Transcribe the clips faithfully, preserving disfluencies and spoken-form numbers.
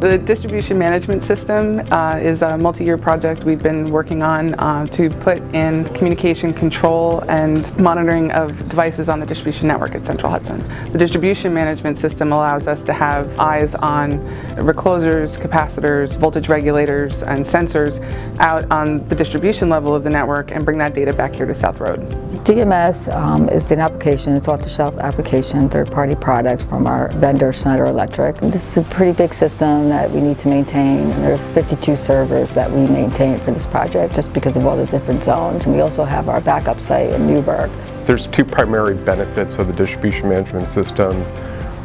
The distribution management system uh, is a multi-year project we've been working on uh, to put in communication control and monitoring of devices on the distribution network at Central Hudson. The distribution management system allows us to have eyes on reclosers, capacitors, voltage regulators, and sensors out on the distribution level of the network and bring that data back here to South Road. D M S um, is an application, it's off-the-shelf application, third-party product from our vendor, Schneider Electric. This is a pretty big system that we need to maintain. There's fifty-two servers that we maintain for this project just because of all the different zones. And we also have our backup site in Newburgh. There's two primary benefits of the distribution management system: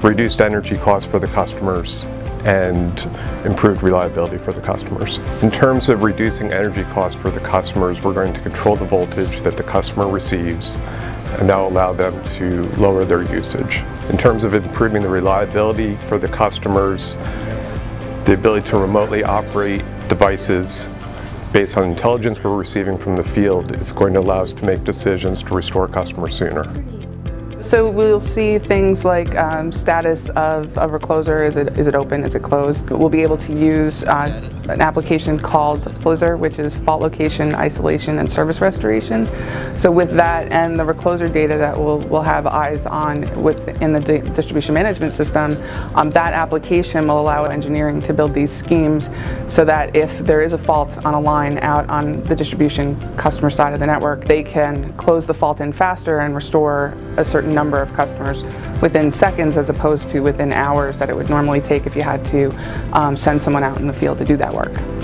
reduced energy costs for the customers and improved reliability for the customers. In terms of reducing energy costs for the customers, we're going to control the voltage that the customer receives, and that will allow them to lower their usage. In terms of improving the reliability for the customers, the ability to remotely operate devices based on intelligence we're receiving from the field is going to allow us to make decisions to restore customers sooner. So we'll see things like um, status of a recloser, is it, is it open, is it closed? We'll be able to use uh, an application called FLISR, which is fault location, isolation, and service restoration. So with that and the recloser data that we'll, we'll have eyes on within the di distribution management system, um, that application will allow engineering to build these schemes so that if there is a fault on a line out on the distribution customer side of the network, they can close the fault in faster and restore a certain number of customers within seconds as opposed to within hours that it would normally take if you had to um, send someone out in the field to do that work.